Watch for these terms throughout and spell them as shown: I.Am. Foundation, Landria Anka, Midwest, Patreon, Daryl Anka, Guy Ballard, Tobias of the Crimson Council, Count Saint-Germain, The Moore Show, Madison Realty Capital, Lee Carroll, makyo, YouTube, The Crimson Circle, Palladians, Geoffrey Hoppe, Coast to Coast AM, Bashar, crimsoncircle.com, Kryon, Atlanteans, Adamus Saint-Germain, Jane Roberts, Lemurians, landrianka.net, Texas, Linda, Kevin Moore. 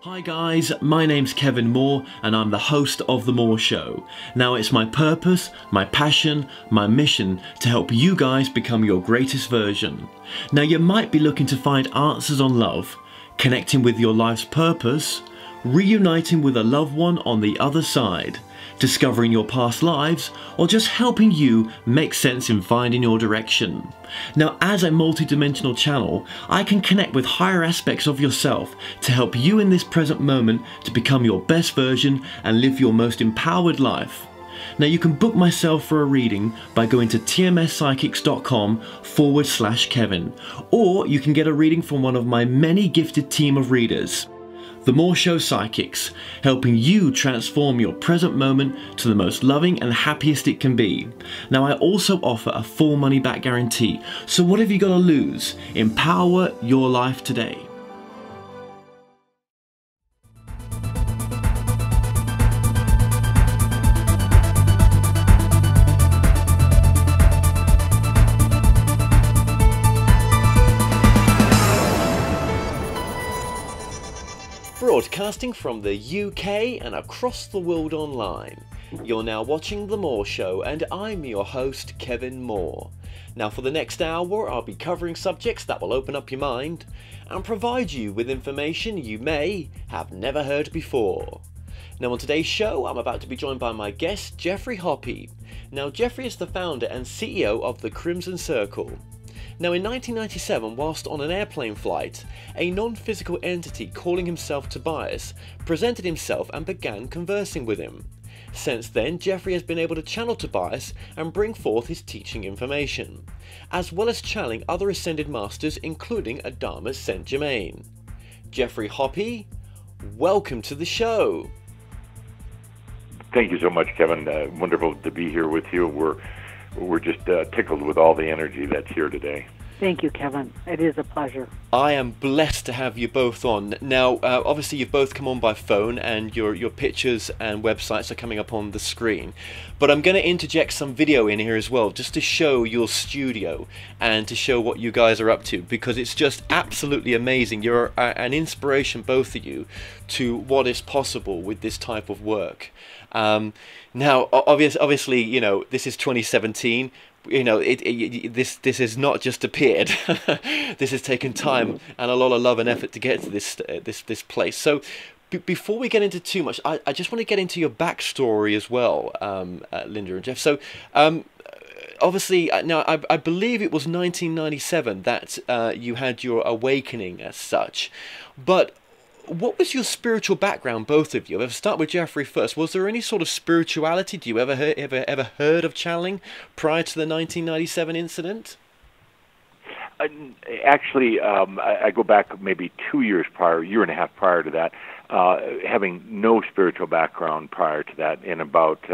Hi guys, my name's Kevin Moore and I'm the host of The Moore Show. Now it's my purpose, my passion, my mission to help you guys become your greatest version. Now you might be looking to find answers on love, connecting with your life's purpose, reuniting with a loved one on the other side, discovering your past lives, or just helping you make sense in finding your direction. Now, as a multi-dimensional channel, I can connect with higher aspects of yourself to help you in this present moment to become your best version and live your most empowered life. Now, you can book myself for a reading by going to tmspsychics.com/Kevin, or you can get a reading from one of my many gifted team of readers. The Moore Show Psychics, helping you transform your present moment to the most loving and happiest it can be. Now I also offer a full money back guarantee, so what have you got to lose? Empower your life today. Broadcasting from the UK and across the world online, you're now watching The Moore Show and I'm your host Kevin Moore. Now for the next hour I'll be covering subjects that will open up your mind and provide you with information you may have never heard before. Now on today's show I'm about to be joined by my guest Geoffrey Hoppe. Now Geoffrey is the founder and CEO of The Crimson Circle. Now in 1997, whilst on an airplane flight, a non-physical entity calling himself Tobias presented himself and began conversing with him. Since then, Geoffrey has been able to channel Tobias and bring forth his teaching information, as well as channeling other Ascended Masters including Adamus Saint-Germain. Geoffrey Hoppe, welcome to the show. Thank you so much, Kevin. Wonderful to be here with you. We're just tickled with all the energy that's here today. Thank you, Kevin. It is a pleasure. I am blessed to have you both on. Now, obviously, you've both come on by phone, and your pictures and websites are coming up on the screen. But I'm going to interject some video in here as well, just to show your studio and to show what you guys are up to, because it's just absolutely amazing. You're an inspiration, both of you, to what is possible with this type of work. Now, obviously, you know, this is 2017. You know, this has not just appeared. This has taken time and a lot of love and effort to get to this place. So, before we get into too much, I just want to get into your backstory as well, Linda and Jeff. So, obviously, now I believe it was 1997 that you had your awakening as such, but what was your spiritual background, both of you? I'll start with Geoffrey first. Was there any sort of spirituality? Do you ever heard of channeling prior to the 1997 incident? Actually, I go back maybe 2 years prior, year and a half prior to that, having no spiritual background prior to that. In about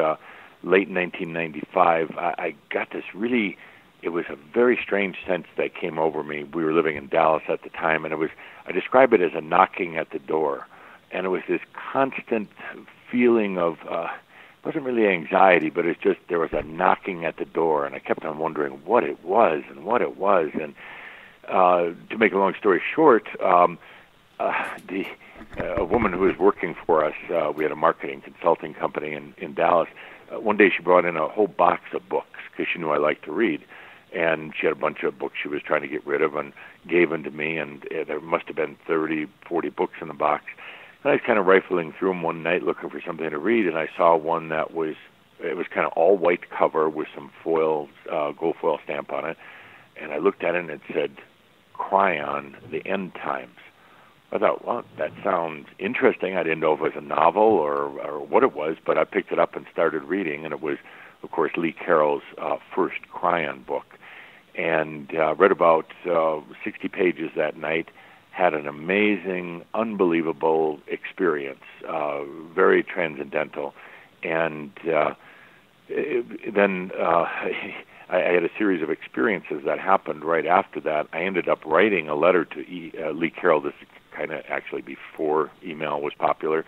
late 1995, I got this really, it was a very strange sense that came over me. We were living in Dallas at the time, and it was, I describe it as a knocking at the door. And it was this constant feeling of, it wasn't really anxiety, but it's just there was a knocking at the door, and I kept on wondering what it was and what it was. And to make a long story short, a woman who was working for us, we had a marketing consulting company in Dallas. One day she brought in a whole box of books because she knew I liked to read. And she had a bunch of books she was trying to get rid of and gave them to me, and there must have been 30, 40 books in the box. And I was kind of rifling through them one night looking for something to read, and I saw one that was, it was kind of all white cover with some foil, gold foil stamp on it. And I looked at it and it said, Kryon, The End Times. I thought, well, that sounds interesting. I didn't know if it was a novel or what it was, but I picked it up and started reading, and it was, of course, Lee Carroll's first Kryon book. And read about 60 pages that night, had an amazing, unbelievable experience, very transcendental. And I had a series of experiences that happened right after that. I ended up writing a letter to Lee Carroll. This is kind of actually before email was popular.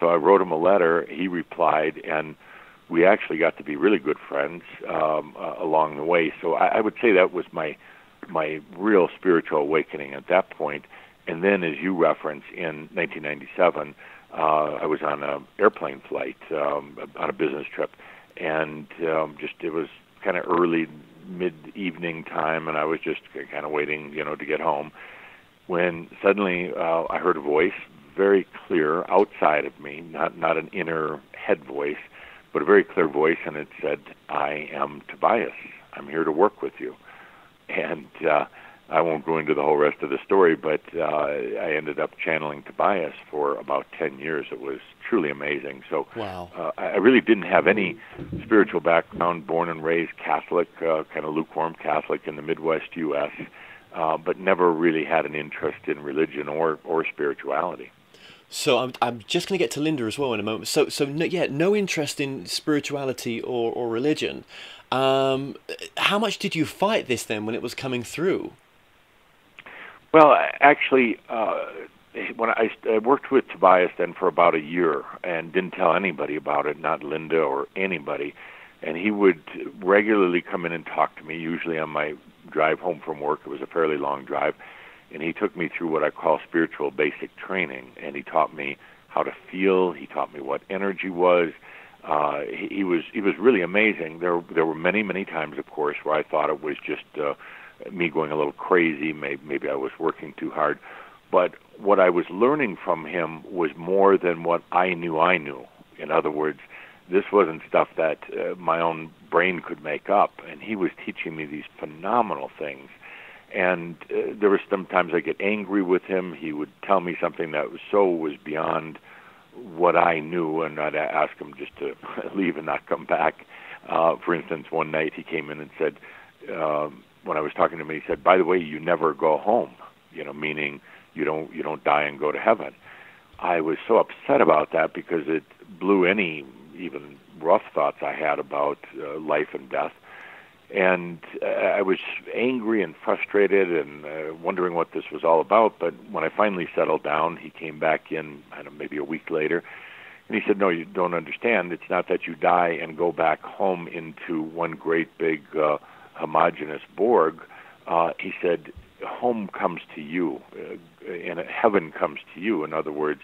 So I wrote him a letter, he replied, and we actually got to be really good friends along the way. So I would say that was my real spiritual awakening at that point. And then, as you reference, in 1997, I was on an airplane flight on a business trip, and just it was kind of early, mid-evening time, and I was just kind of waiting, to get home, when suddenly I heard a voice, very clear, outside of me, not an inner head voice, but a very clear voice, and it said, "I am Tobias. I'm here to work with you." And I won't go into the whole rest of the story, but I ended up channeling Tobias for about 10 years. It was truly amazing. So wow. I really didn't have any spiritual background, born and raised Catholic, kind of lukewarm Catholic in the Midwest U.S., but never really had an interest in religion or spirituality. So I'm just going to get to Linda as well in a moment. So no interest in spirituality or religion. How much did you fight this then when it was coming through? Well, actually, when I worked with Tobias then for about a year and didn't tell anybody about it, not Linda or anybody, and he would regularly come in and talk to me, usually on my drive home from work. It was a fairly long drive, and he took me through what I call spiritual basic training, and he taught me how to feel, he taught me what energy was. He was really amazing. There were many times, of course, where I thought it was just me going a little crazy, maybe I was working too hard. But what I was learning from him was more than what I knew. In other words, this wasn't stuff that my own brain could make up, and he was teaching me these phenomenal things. And there were sometimes I get angry with him. He would tell me something that was beyond what I knew, and I'd ask him just to leave and not come back. For instance, one night he came in and said, when I was talking to him, he said, "By the way, you never go home," meaning you don't die and go to heaven. I was so upset about that because it blew any even rough thoughts I had about life and death. And I was angry and frustrated and wondering what this was all about. But when I finally settled down, he came back in, I don't know, maybe a week later, and he said, "No, you don't understand. It's not that you die and go back home into one great big homogeneous Borg." He said, "Home comes to you, and heaven comes to you." In other words,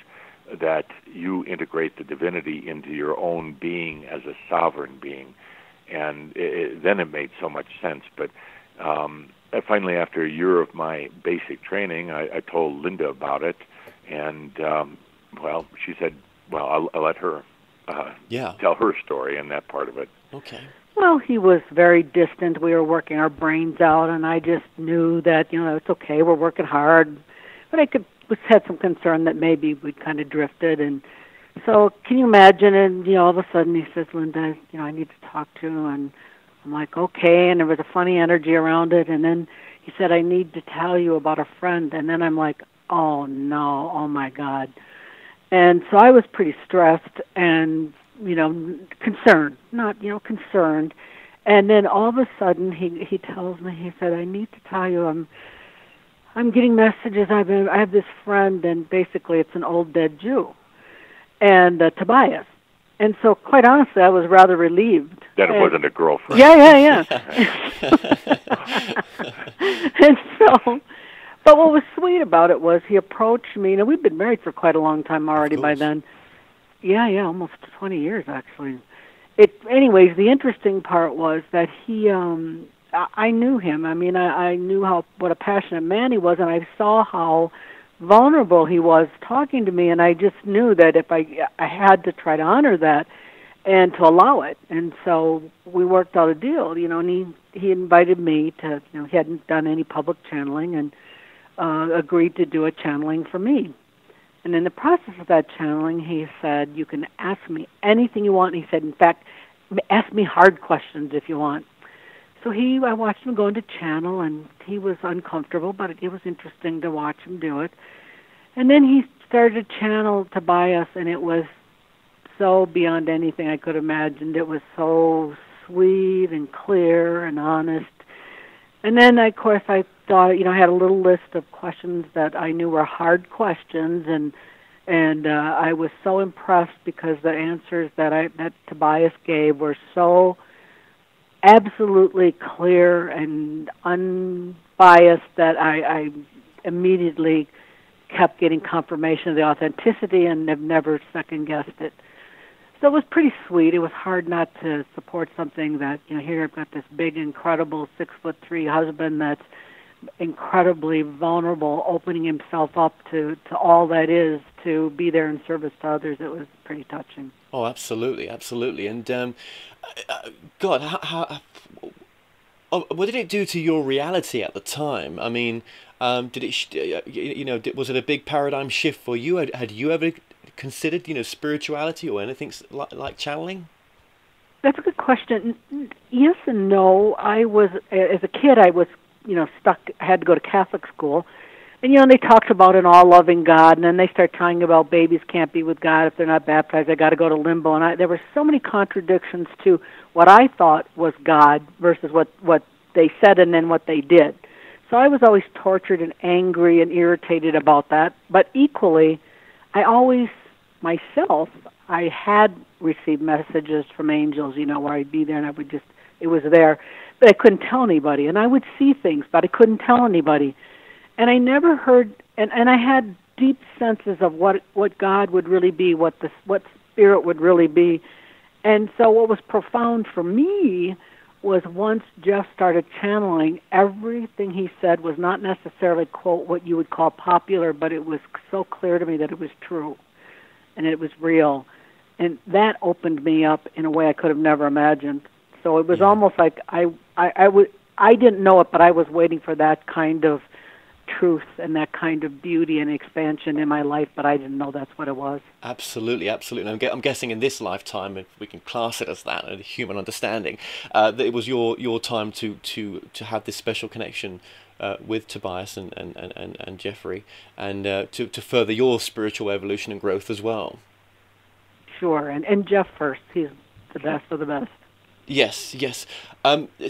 that you integrate the divinity into your own being as a sovereign being. And then it made so much sense. But finally, after a year of my basic training, I told Linda about it. And, well, she said, well, I'll let her tell her story and that part of it. Okay. Well, he was very distant. We were working our brains out, and I just knew that, it's okay, we're working hard. But I had some concern that maybe we'd kind of drifted. And so can you imagine? And, all of a sudden he says, "Linda, I need to talk to you." And I'm like, okay. And there was a funny energy around it. And then he said, "I need to tell you about a friend." And then I'm like, oh, no, oh, my God. And so I was pretty stressed and, concerned, not, concerned. And then all of a sudden he tells me, he said, "I need to tell you I'm getting messages. I have this friend, and basically it's an old dead Jew. And Tobias." And so, quite honestly, I was rather relieved. That it wasn't a girlfriend. Yeah. And so, but what was sweet about it was he approached me. Now, we'd been married for quite a long time already by then. Yeah, almost 20 years, actually. Anyways, the interesting part was that he, I knew him. I mean, I knew what a passionate man he was, and I saw how vulnerable he was talking to me, and I just knew that if I had to try to honor that and to allow it. And so we worked out a deal, and he invited me to, he hadn't done any public channeling, and agreed to do a channeling for me. And in the process of that channeling, he said, "You can ask me anything you want." And he said, "In fact, ask me hard questions if you want." So I watched him go into channel, and he was uncomfortable, but it was interesting to watch him do it. And then he started to channel Tobias, and it was so beyond anything I could have imagined. It was so sweet and clear and honest. And then, of course, I thought, I had a little list of questions that I knew were hard questions, and I was so impressed because the answers that Tobias gave were so absolutely clear and unbiased that I immediately kept getting confirmation of the authenticity and have never second-guessed it. So it was pretty sweet. It was hard not to support something that, you know, here I've got this big, incredible 6'3" husband that's incredibly vulnerable, opening himself up to all that is, to be there in service to others. It was pretty touching. Oh, absolutely, absolutely. And God, what did it do to your reality at the time? I mean, did it, you know, was it a big paradigm shift for you? Had you ever considered, you know, spirituality or anything like channeling? That's a good question. Yes and no. I was, as a kid, I was, you know, stuck. I had to go to Catholic school, and you know, they talked about an all-loving God, and then they start talking about babies can't be with God if they're not baptized. They got to go to limbo, and there were so many contradictions to what I thought was God versus what they said and then what they did. So I was always tortured and angry and irritated about that. But equally, I always myself, I had received messages from angels, you know, where I'd be there and I would just, it was there. But I couldn't tell anybody, and I would see things, but I couldn't tell anybody. And I never heard, and I had deep senses of what God would really be, what spirit would really be. And so what was profound for me was once Jeff started channeling, everything he said was not necessarily, quote, what you would call popular, but it was so clear to me that it was true and it was real. And that opened me up in a way I could have never imagined. So it was almost like I didn't know it, but I was waiting for that kind of truth and that kind of beauty and expansion in my life, but I didn't know that's what it was. Absolutely, absolutely. And I'm guessing in this lifetime, if we can class it as that, a human understanding, that it was your time to have this special connection with Tobias and Geoffrey, and to further your spiritual evolution and growth as well. Sure, and Jeff first. He's the best of the best. Yes, yes.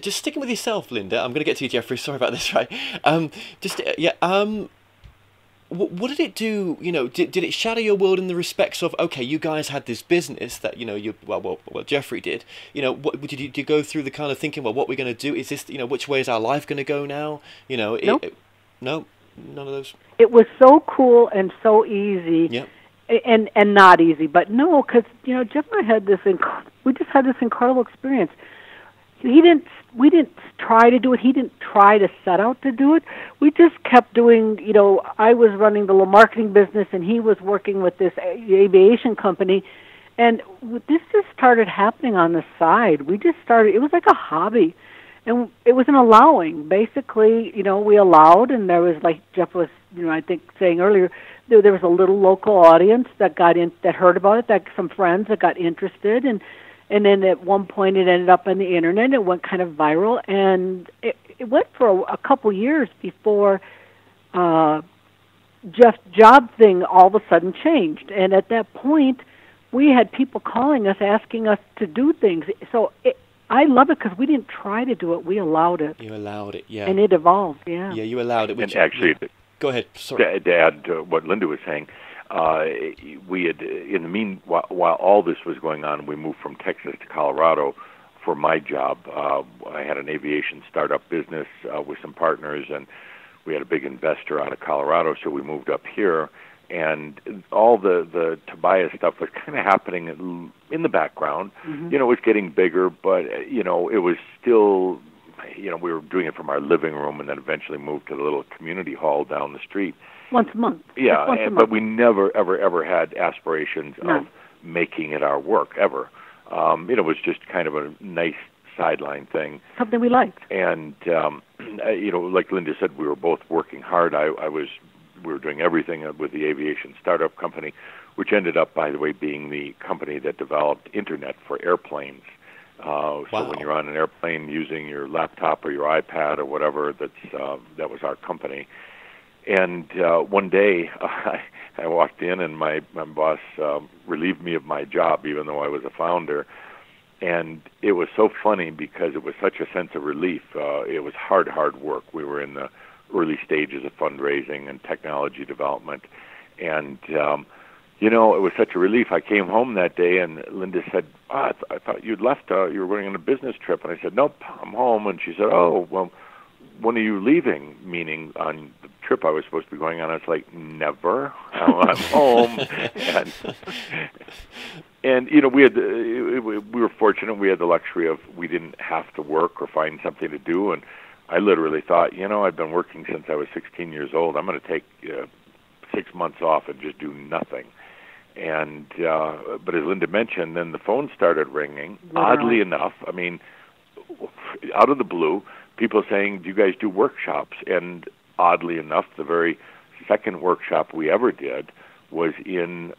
Just sticking with yourself, Linda. I'm going to get to you, Geoffrey. Sorry about this, right? What did it do? You know, did it shatter your world in the respects of, okay, you guys had this business that, you know, well, Geoffrey did. You know, what did you go through the kind of thinking? Well, what we're going to do is this. You know, which way is our life going to go now? You know, nope. No, none of those. It was so cool and so easy. Yeah. And not easy, but no, because you know Jeff and I had we just had this incredible experience. We didn't try to do it. He didn't try to set out to do it. We just kept doing. You know, I was running the marketing business, and he was working with this aviation company, and this just started happening on the side. We just started. It was like a hobby, and it was an allowing. Basically, you know, we allowed, and there was, like Jeff was, you know, I think saying earlier, there was a little local audience that got in, that heard about it, that some friends that got interested, and then at one point it ended up on the internet. It went kind of viral, and it went for a couple years before Jeff's job thing all of a sudden changed. And at that point, we had people calling us asking us to do things. So I love it because we didn't try to do it; we allowed it. You allowed it, yeah. And it evolved, yeah. Yeah, you allowed it, which and actually. Yeah. Go ahead. Sorry. To add to what Linda was saying, we had, in the meanwhile, while all this was going on, we moved from Texas to Colorado for my job. I had an aviation startup business with some partners, and we had a big investor out of Colorado, so we moved up here. And all the Tobias stuff was kind of happening in the background. Mm-hmm. You know, it was getting bigger, but, you know, it was still... You know, we were doing it from our living room, and then eventually moved to the little community hall down the street. Once a month. Yeah, but we never, ever had aspirations of making it our work, ever. You know, it was just kind of a nice sideline thing. Something we liked. And, you know, like Linda said, we were both working hard. We were doing everything with the aviation startup company, which ended up, by the way, being the company that developed internet for airplanes. So when you're on an airplane using your laptop or your iPad or whatever, that was our company. And one day I walked in, and my boss relieved me of my job, even though I was a founder. And it was so funny because it was such a sense of relief. It was hard work. We were in the early stages of fundraising and technology development. And... you know, it was such a relief. I came home that day, and Linda said, I thought you'd left. You were going on a business trip. And I said, nope, I'm home. And she said, oh, well, when are you leaving? Meaning on the trip I was supposed to be going on. I was like, never. I'm home. And you know, we were fortunate. We had the luxury of we didn't have to work or find something to do. And I literally thought, you know, I've been working since I was 16 years old. I'm going to take 6 months off and just do nothing. And but as Linda mentioned, then the phone started ringing. Wow. Oddly enough, I mean, out of the blue, people saying, do you guys do workshops? And oddly enough, the very second workshop we ever did was in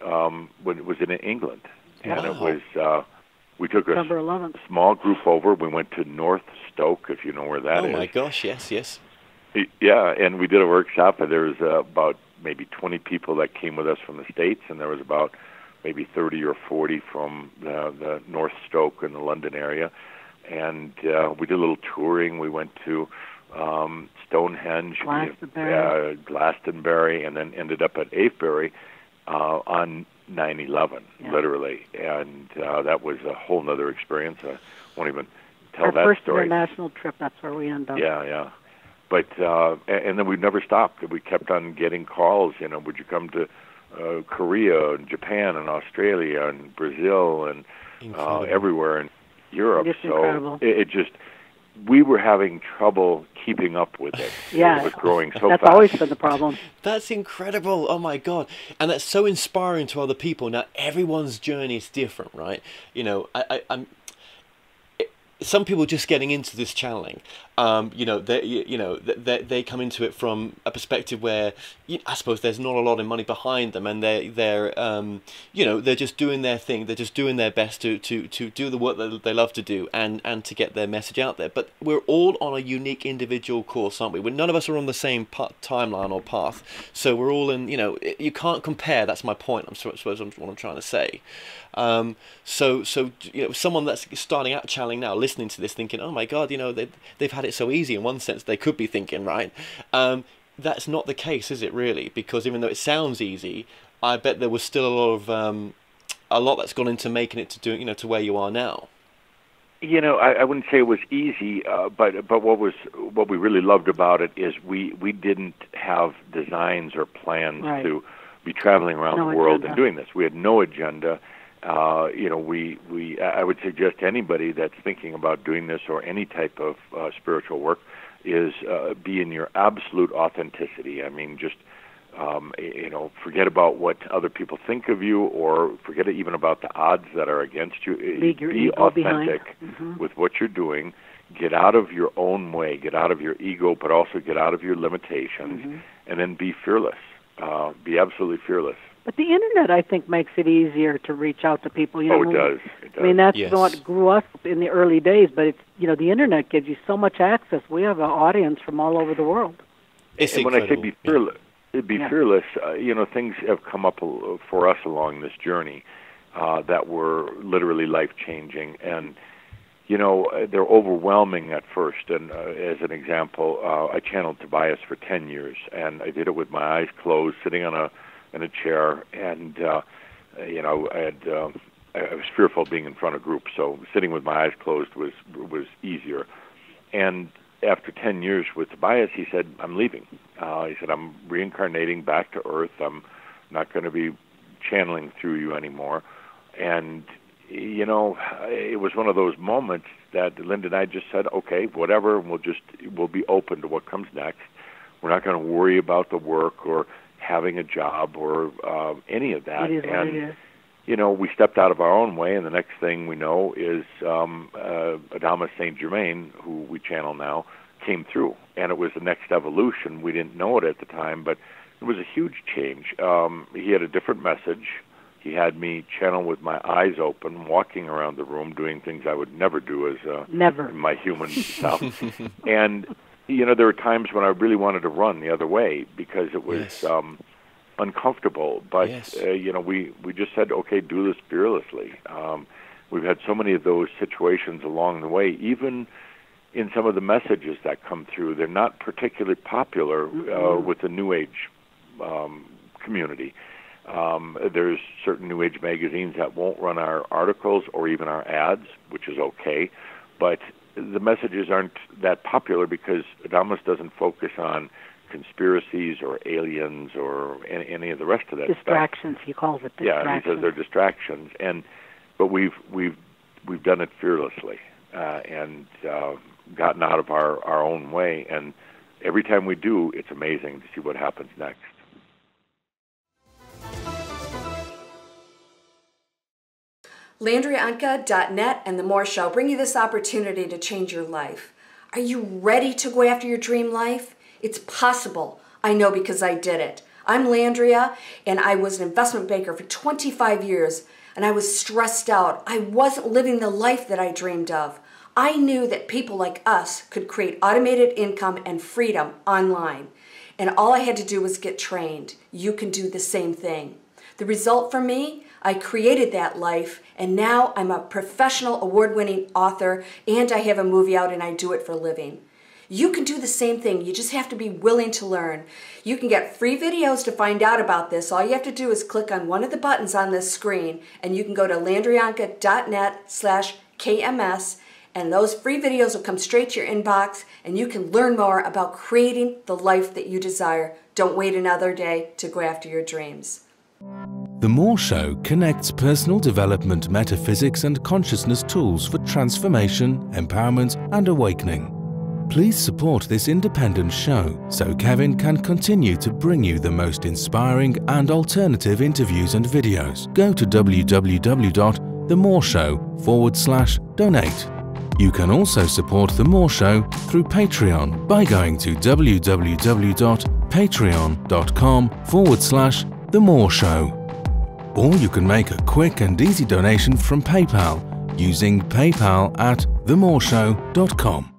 England. Wow. And it was we took a small group over. We went to North Stoke, if you know where that is. Oh my gosh, yes. Yeah, and we did a workshop, and there was about maybe 20 people that came with us from the States, and there was about maybe 30 or 40 from the North Stoke and the London area. And we did a little touring. We went to Stonehenge, Glastonbury, and then ended up at Avebury on 9/11, yeah, literally. And that was a whole other experience. I won't even tell that story. Our first international trip, that's where we ended up. Yeah. But and then we never stopped. We kept on getting calls, you know, would you come to Korea and Japan and Australia and Brazil and everywhere in Europe. It's so incredible. It just, we were having trouble keeping up with it. Yeah. It was growing so fast. That's always been the problem. That's incredible. Oh, my God. And that's so inspiring to other people. Now, everyone's journey is different, right? You know, I'm... Some people just getting into this channeling, they come into it from a perspective where I suppose there's not a lot of money behind them, and they're just doing their thing. They're just doing their best to do the work that they love to do and to get their message out there. But we're all on a unique individual course, aren't we? None of us are on the same timeline or path, so we're all in. You know, you can't compare. That's my point. What I'm trying to say. So you know, someone that's starting out channeling now, listening to this, thinking, oh my God, you know, they've had it so easy. In one sense, they could be thinking, right? That's not the case, is it really? Because even though it sounds easy, I bet there was still a lot that's gone into making it to do, you know, to where you are now. You know, I wouldn't say it was easy, but what we really loved about it is we didn't have designs or plans to be traveling around the world and doing this. We had no agenda. You know, I would suggest to anybody that's thinking about doing this or any type of spiritual work is be in your absolute authenticity. I mean, just, you know, forget about what other people think of you or forget even about the odds that are against you. Be authentic with what you're doing. Get out of your own way. Get out of your ego, but also get out of your limitations. And then be fearless. Be absolutely fearless. But the Internet, I think, makes it easier to reach out to people. You know, it does. I mean, that's what grew us in the early days, but it's, you know, the Internet gives you so much access. We have an audience from all over the world. It's incredible. When I say be fearless, you know, things have come up for us along this journey that were literally life-changing. And, you know, they're overwhelming at first. And as an example, I channeled Tobias for 10 years, and I did it with my eyes closed, sitting on a chair, and you know, I was fearful of being in front of groups, so sitting with my eyes closed was easier. And after 10 years with Tobias, he said, "I'm leaving." He said, "I'm reincarnating back to Earth. I'm not going to be channeling through you anymore." And you know, it was one of those moments that Linda and I just said, "Okay, whatever. We'll be open to what comes next. We're not going to worry about the work or having a job or any of that." And you know, we stepped out of our own way, and the next thing we know is Adamus Saint-Germain, who we channel now, came through, and it was the next evolution. We didn't know it at the time, but it was a huge change. He had a different message. He had me channel with my eyes open, walking around the room, doing things I would never do as my human self. And you know, there were times when I really wanted to run the other way because it was uncomfortable. But, you know, we just said, okay, do this fearlessly. We've had so many of those situations along the way. Even in some of the messages that come through, they're not particularly popular with the New Age community. There's certain New Age magazines that won't run our articles or even our ads, which is okay. But the messages aren't that popular because Adamus doesn't focus on conspiracies or aliens or any of the rest of that distractions, stuff. He calls it distractions. Yeah, he says they're distractions, but we've done it fearlessly and gotten out of our own way, and every time we do, it's amazing to see what happens next. landrianka.net and The Moore Show bring you this opportunity to change your life. Are you ready to go after your dream life? It's possible. I know because I did it. I'm Landria, and I was an investment banker for 25 years, and I was stressed out. I wasn't living the life that I dreamed of. I knew that people like us could create automated income and freedom online, and all I had to do was get trained. You can do the same thing. The result for me, I created that life, and now I'm a professional award-winning author, and I have a movie out, and I do it for a living. You can do the same thing. You just have to be willing to learn. You can get free videos to find out about this. All you have to do is click on one of the buttons on this screen, and you can go to landrianka.net/KMS, and those free videos will come straight to your inbox, and you can learn more about creating the life that you desire. Don't wait another day to go after your dreams. The Moore Show connects personal development, metaphysics and consciousness tools for transformation, empowerment and awakening. Please support this independent show so Kevin can continue to bring you the most inspiring and alternative interviews and videos. Go to www.themoreshow.com/donate. You can also support The Moore Show through Patreon by going to www.patreon.com/The Moore Show. Or you can make a quick and easy donation from PayPal using PayPal@themoreshow.com.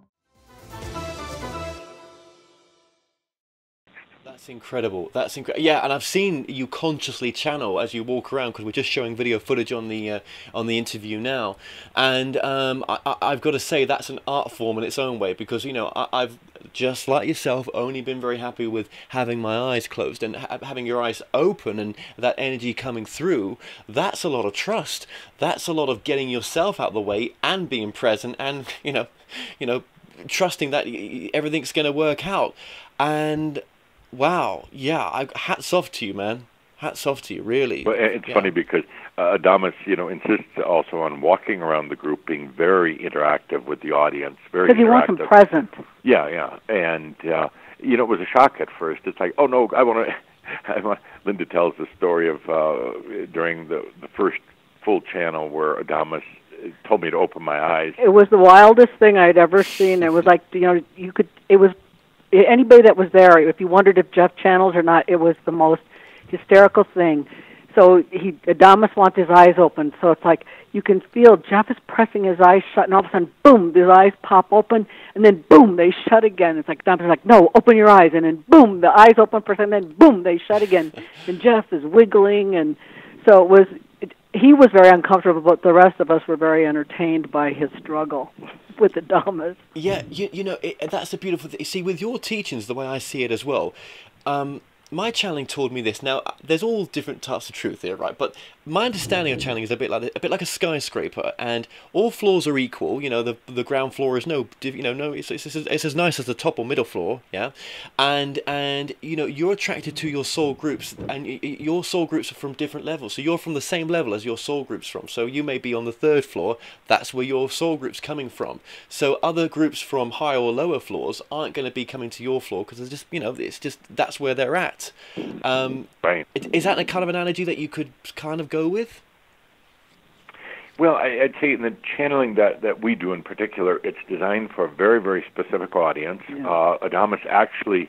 That's incredible. That's incredible. Yeah, and I've seen you consciously channel as you walk around, because we're just showing video footage on the interview now, and I've got to say that's an art form in its own way, because you know I've just like yourself only been very happy with having my eyes closed, and having your eyes open and that energy coming through. That's a lot of trust. That's a lot of getting yourself out of the way and being present, and you know, trusting that everything's going to work out. And wow, yeah, hats off to you, man. Hats off to you, really. Well, it's funny because Adamus, insists also on walking around the group, being very interactive with the audience. Very interactive. Because he wants them present. Yeah, yeah. And, it was a shock at first. It's like, oh, no, I want Linda tells the story of during the first full channel where Adamus told me to open my eyes. It was the wildest thing I'd ever seen. It was like, it was... Anybody that was there, if you wondered if Jeff channeled or not, it was the most hysterical thing. So Adamus wants his eyes open, so it's like you can feel Jeff is pressing his eyes shut, and all of a sudden, boom, his eyes pop open, and then boom, they shut again. It's like Adamus is like, no, open your eyes, and then boom, the eyes open for a second, and then boom, they shut again. And Jeff is wiggling, and so it was. He was very uncomfortable, but the rest of us were very entertained by his struggle with Adamus. Yeah, that's the beautiful thing. See, with your teachings, the way I see it as well, my channeling taught me this. Now, there's all different types of truth here, right? But my understanding of channeling is a bit like a skyscraper, and all floors are equal. The ground floor is it's as nice as the top or middle floor, yeah. And you're attracted to your soul groups, and your soul groups are from different levels. So you're from the same level as your soul group's from. So you may be on the third floor. That's where your soul group's coming from. So other groups from higher or lower floors aren't going to be coming to your floor, because that's where they're at. Right. Is that the kind of analogy that you could kind of go with? Well, I'd say in the channeling that we do in particular, it's designed for a very, very specific audience. Yeah. Adamus actually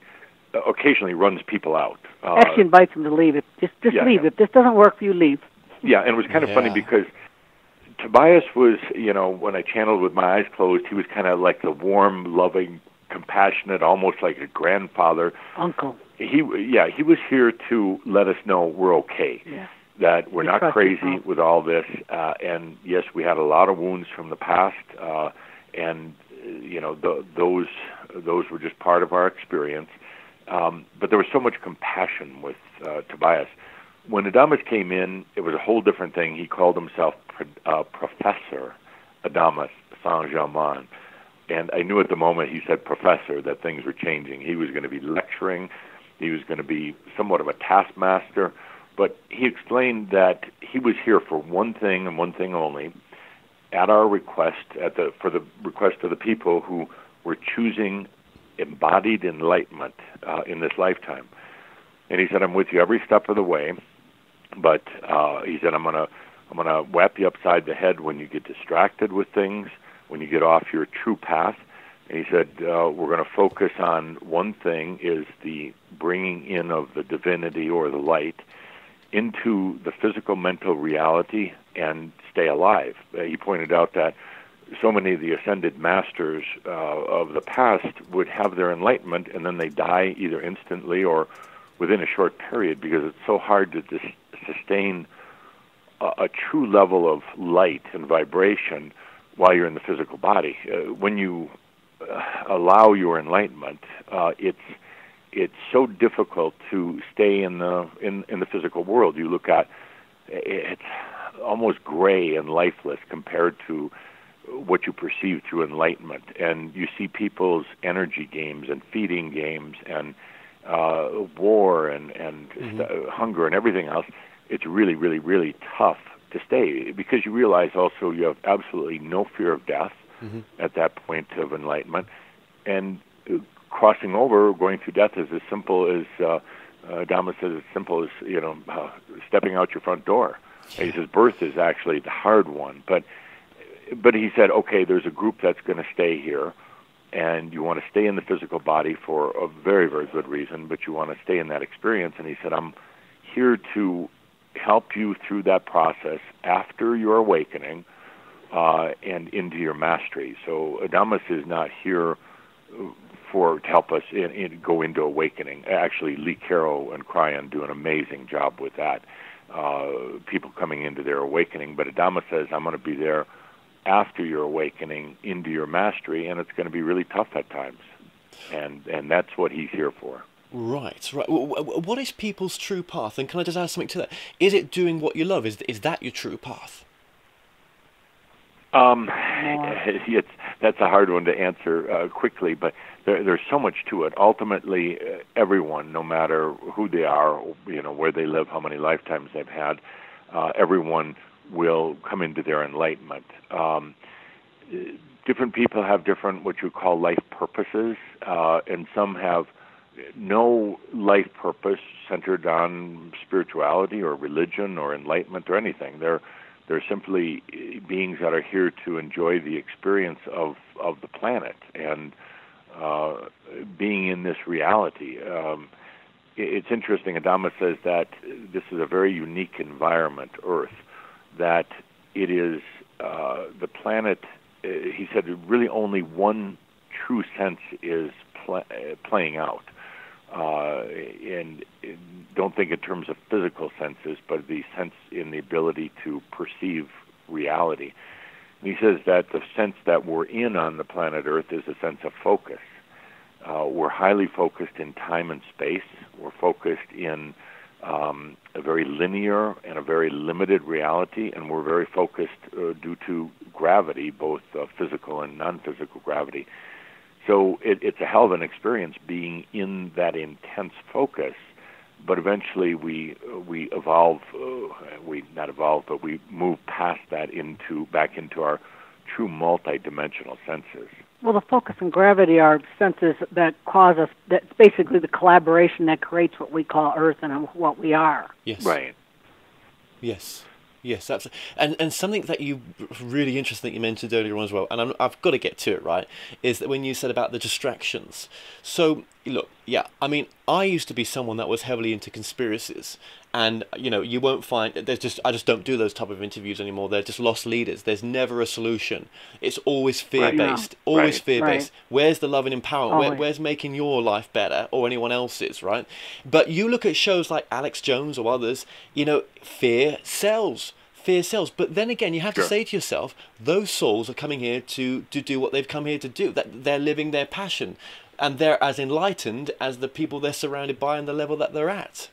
occasionally runs people out. Actually invites them to leave. Just leave. Yeah. If this doesn't work for you, leave. Yeah, and it was kind of funny because Tobias was, when I channeled with my eyes closed, he was kind of like the warm, loving, compassionate, almost like a grandfather. Uncle. He was here to let us know we're okay, that we're not crazy with all this, and yes, we had a lot of wounds from the past, those were just part of our experience, but there was so much compassion with Tobias. When Adamus came in, it was a whole different thing. He called himself Professor Adamus Saint-Germain, And I knew at the moment he said professor that things were changing. He was going to be lecturing. He was going to be somewhat of a taskmaster. But he explained that he was here for one thing and one thing only, at our request, for the request of the people who were choosing embodied enlightenment in this lifetime. And he said, I'm with you every step of the way, but he said, I'm gonna whap you upside the head when you get distracted with things, when you get off your true path. And he said, we're going to focus on one thing, is the bringing in of the divinity or the light into the physical, mental reality and stay alive. He pointed out that so many of the ascended masters of the past would have their enlightenment and then they die either instantly or within a short period, because it's so hard to sustain a true level of light and vibration while you're in the physical body. When you allow your enlightenment, it's so difficult to stay in the physical world. You look at it's almost gray and lifeless compared to what you perceive through enlightenment, and you see people's energy games and feeding games and war and hunger and everything else. It's really, really, really tough to stay, because you realize also you have absolutely no fear of death at that point of enlightenment, and crossing over, going through death, is as simple as Adamus says, as simple as stepping out your front door. And he says birth is actually the hard one, but he said, okay, there's a group that's going to stay here, and you want to stay in the physical body for a very, very good reason, but you want to stay in that experience. And he said, I'm here to help you through that process after your awakening and into your mastery. So Adamus is not here to help us go into awakening. Actually, Lee Carroll and Kryon do an amazing job with that, people coming into their awakening. But Adamus says, I'm going to be there after your awakening into your mastery, and it's going to be really tough at times. And that's what he's here for. Right. What is people's true path? And can I just add something to that? Is it doing what you love? Is that your true path? That's a hard one to answer quickly, but there's so much to it. Ultimately, everyone, no matter who they are, where they live, how many lifetimes they've had, everyone will come into their enlightenment. Different people have different what you call life purposes, and some have no life purpose centered on spirituality or religion or enlightenment or anything. They're simply beings that are here to enjoy the experience of the planet and being in this reality. It's interesting, Adamus says that this is a very unique environment, Earth, that it is the planet, he said, really only one true sense is playing out. And don't think in terms of physical senses, but the sense in the ability to perceive reality. And he says that the sense that we're in on the planet Earth is a sense of focus. We're highly focused in time and space. We're focused in a very linear and a very limited reality, and we're very focused due to gravity, both physical and non-physical gravity. So it's a hell of an experience being in that intense focus, but eventually we evolve, we move past that back into our true multidimensional senses. Well, the focus and gravity are senses that cause us. That's basically the collaboration that creates what we call Earth and what we are. Yes. Right. Yes. Yes, absolutely. And something that you really interesting that you mentioned earlier on as well, and I've got to get to it, right, is that when you said about the distractions. So, look, yeah, I mean, I used to be someone that was heavily into conspiracies. And, you won't find, I just don't do those type of interviews anymore. They're just lost leaders. There's never a solution. It's always fear-based. Right. Always fear-based. Right. Where's the love and empowerment? Where's making your life better or anyone else's, right? But you look at shows like Alex Jones or others, fear sells. Fear sells. But then again, you have to say to yourself, those souls are coming here to do what they've come here to do. That they're living their passion. And they're as enlightened as the people they're surrounded by and the level that they're at.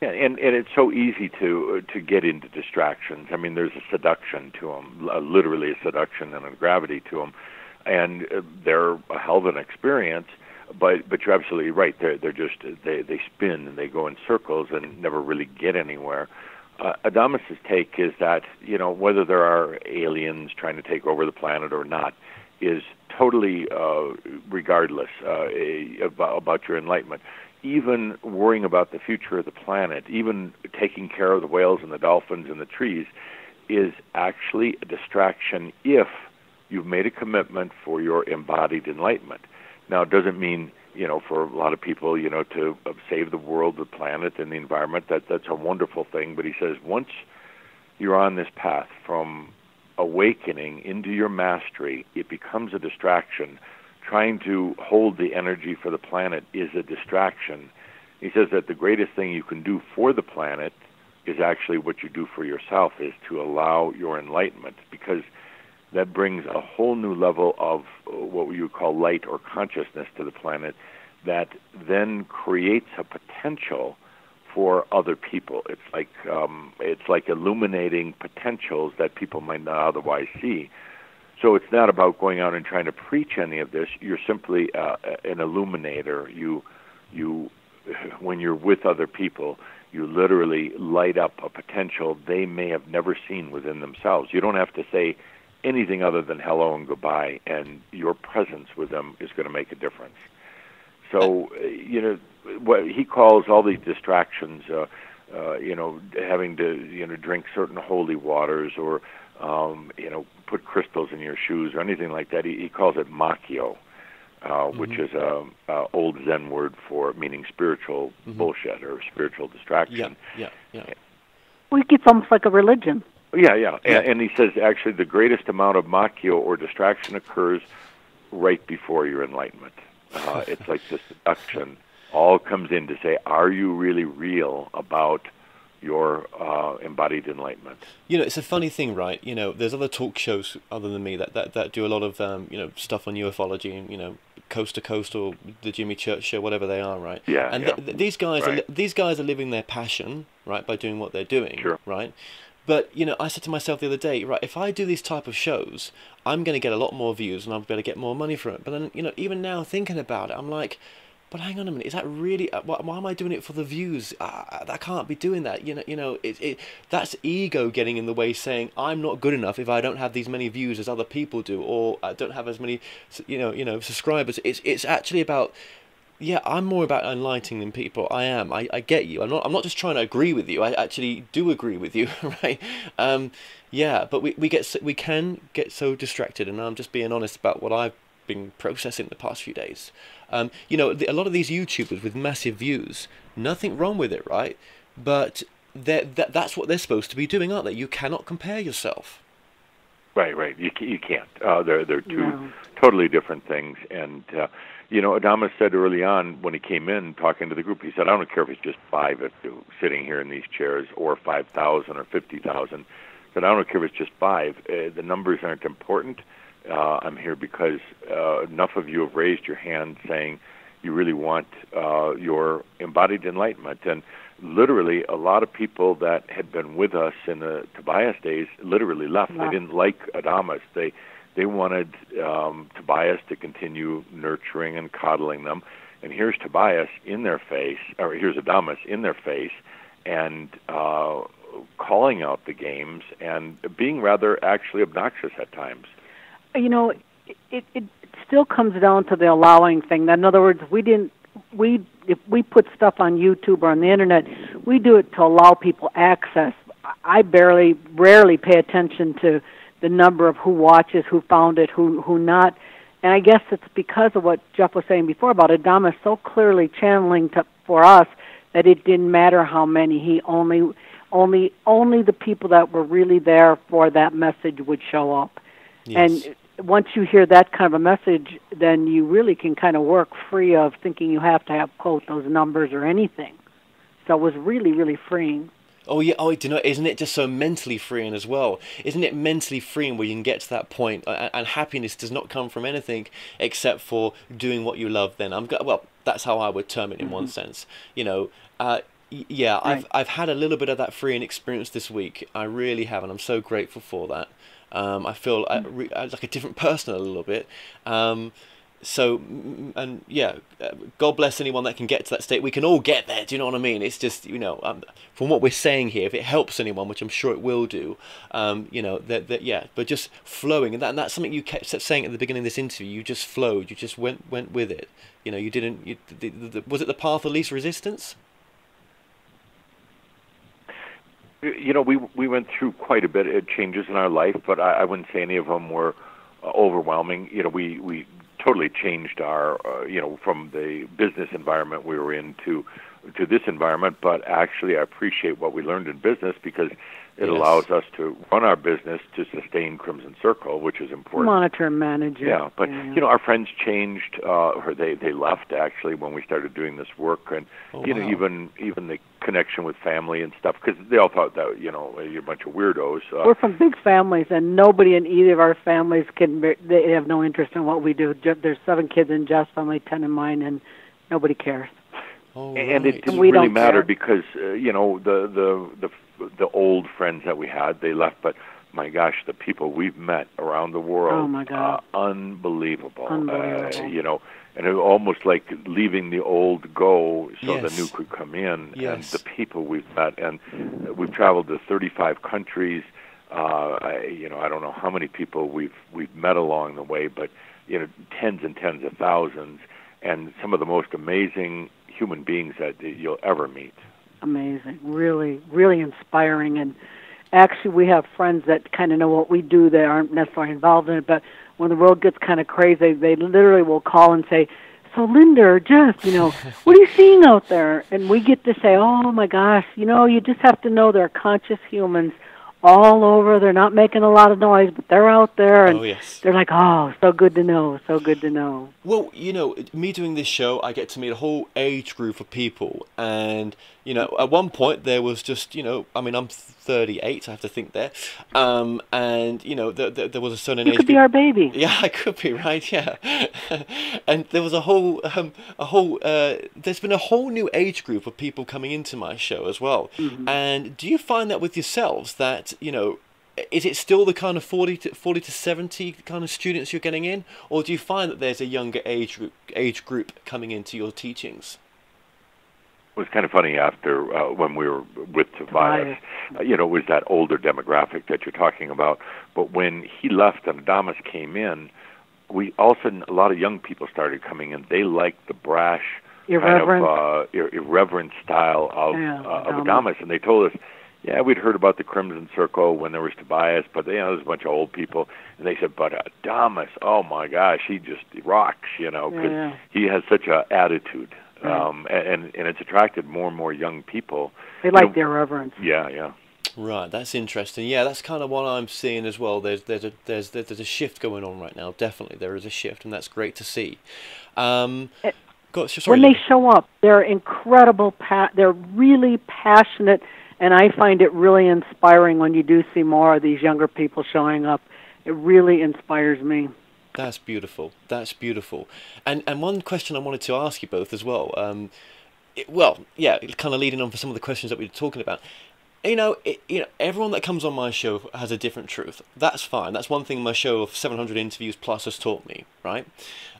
Yeah, and it's so easy to get into distractions. I mean, there's a seduction to them, literally a seduction and a gravity to them, and they're a hell of an experience. But you're absolutely right. They spin and they go in circles and never really get anywhere. Adamus's take is that, you know, whether there are aliens trying to take over the planet or not is totally regardless about your enlightenment. Even worrying about the future of the planet, even taking care of the whales and the dolphins and the trees, is actually a distraction if you've made a commitment for your embodied enlightenment. Now, it doesn't mean, you know, for a lot of people, you know, to save the world, the planet, and the environment. That's a wonderful thing. But he says once you're on this path from awakening into your mastery, it becomes a distraction. Trying to hold the energy for the planet is a distraction. He says that the greatest thing you can do for the planet is actually what you do for yourself, is to allow your enlightenment, because that brings a whole new level of what you call light or consciousness to the planet that then creates a potential for other people. It's like illuminating potentials that people might not otherwise see. So it's not about going out and trying to preach any of this. You're simply an illuminator. You when you're with other people, you literally light up a potential they may have never seen within themselves. You don't have to say anything other than hello and goodbye, and your presence with them is going to make a difference. So, you know, what he calls all these distractions, you know, having to, you know, drink certain holy waters or, you know, put crystals in your shoes or anything like that. He calls it makyo, which is a old Zen word for meaning spiritual bullshit or spiritual distraction. Yeah. Well, it's almost like a religion. Yeah. And he says actually the greatest amount of makyo or distraction occurs right before your enlightenment. It's like the seduction all comes in to say, are you really real about your embodied enlightenment? You know, it's a funny thing, right? You know, there's other talk shows other than me that do a lot of, you know, stuff on ufology and, you know, Coast to Coast or the Jimmy Church Show, whatever they are, right? Yeah. And these guys are living their passion, right, by doing what they're doing, sure, right? But, you know, I said to myself the other day, right, if I do these type of shows, I'm going to get a lot more views and I'll be able to get more money from it. But then, you know, even now thinking about it, I'm like, but hang on a minute, is that really, why am I doing it for the views? I can't be doing that. You know, that's ego getting in the way, saying I'm not good enough if I don't have these many views as other people do, or I don't have as many, you know, subscribers. It's actually about, yeah, I'm more about enlightening people. I am. I get you. I'm not just trying to agree with you. I actually do agree with you, right? Yeah, but we can get so distracted, and I'm just being honest about what I've been processing the past few days. You know, a lot of these YouTubers with massive views, nothing wrong with it, right? But that's what they're supposed to be doing, aren't they? You cannot compare yourself. Right. You can't. They're two totally different things, and. You know, Adamus said early on when he came in talking to the group, he said, I don't care if it's just five of you sitting here in these chairs or 5,000 or 50,000. He said, I don't care if it's just five. The numbers aren't important. I'm here because enough of you have raised your hand saying you really want your embodied enlightenment. And literally a lot of people that had been with us in the Tobias days literally left. Yeah. They didn't like Adamus. They wanted Tobias to continue nurturing and coddling them. And here's Tobias in their face, or here's Adamus in their face, and calling out the games and being rather actually obnoxious at times. You know, it still comes down to the allowing thing. In other words, if we put stuff on YouTube or on the Internet, we do it to allow people access. I rarely pay attention to the number of who watches, who found it, who not. And I guess it's because of what Jeff was saying before about Adamus so clearly channeling for us that it didn't matter how many. He only the people that were really there for that message would show up. Yes. And once you hear that kind of a message, then you really can kind of work free of thinking you have to have, quote, those numbers or anything. So it was really, really freeing. Oh yeah, oh, do you know, isn't it just so mentally freeing as well? Isn't it mentally freeing where you can get to that point? And happiness does not come from anything except for doing what you love. Then well, that's how I would term it in one sense. You know, Yeah, right. I've had a little bit of that freeing experience this week. I really have, and I'm so grateful for that. I feel like a different person a little bit. And yeah, God bless anyone that can get to that state. We can all get there, do you know what I mean? It's just, you know, from what we're saying here, if it helps anyone, which I'm sure it will do, you know, yeah, but just flowing. And that's something you kept saying at the beginning of this interview. You just flowed, you just went with it. You know, you didn't, was it the path of least resistance? You know, we went through quite a bit of changes in our life, but I wouldn't say any of them were overwhelming. You know, we totally changed our, you know, from the business environment we were in to this environment, but actually I appreciate what we learned in business because it allows us to run our business to sustain Crimson Circle, which is important. Monitor and manage it. Yeah, but, you know, our friends changed, or they left, actually, when we started doing this work, and, you know, even the connection with family and stuff, because they all thought that, you know, you're a bunch of weirdos. We're from big families, and nobody in either of our families they have no interest in what we do. There's 7 kids in Jeff's family, 10 in mine, and nobody cares. And it didn't really matter because, you know, the old friends that we had, they left. But, my gosh, the people we've met around the world are unbelievable. You know, and it was almost like leaving the old go so the new could come in. Yes. And the people we've met. And we've traveled to 35 countries. You know, I don't know how many people we've met along the way, but, you know, tens and tens of thousands. And some of the most amazing human beings that you'll ever meet. Amazing, really, really inspiring. And actually, we have friends that kind of know what we do. They aren't necessarily involved in it, but when the world gets kind of crazy, they literally will call and say, "So, Linda or Jeff, you know, what are you seeing out there?" And we get to say, "Oh my gosh, you know, you just have to know they're conscious humans all over. They're not making a lot of noise, but they're out there." And they're like, "Oh, so good to know, so good to know." Well, you know, me doing this show, I get to meet a whole age group of people. And, you know, at one point there was just, you know, I mean, I'm 38, I have to think there. And, you know, there was a certain age. You could be our baby. Yeah, I could be, right, yeah. And there was there's been a whole new age group of people coming into my show as well. Mm-hmm. And do you find that with yourselves that, you know, is it still the kind of 40 to 70 kind of students you're getting in, or do you find that there's a younger age group coming into your teachings? It was kind of funny after when we were with Tobias, you know, it was that older demographic that you're talking about. But when he left and Adamus came in, we all of a sudden, a lot of young people started coming in. They liked the brash, irreverent, irreverent style of Adamus, and they told us, yeah, we'd heard about the Crimson Circle when there was Tobias, but you know, there was a bunch of old people, and they said, but Adamus, oh my gosh, he just rocks, you know, because he has such an attitude, and it's attracted more and more young people. They like their reverence. Yeah, yeah. Right, that's interesting. Yeah, that's kind of what I'm seeing as well. There's a shift going on right now. Definitely, there is a shift, and that's great to see. When they show up, they're incredible. They're really passionate. And I find it really inspiring when you do see more of these younger people showing up. It really inspires me. That's beautiful. That's beautiful. And one question I wanted to ask you both as well, kind of leading on for some of the questions that we were talking about. You know, everyone that comes on my show has a different truth. That's fine. That's one thing my show of 700 interviews plus has taught me, right?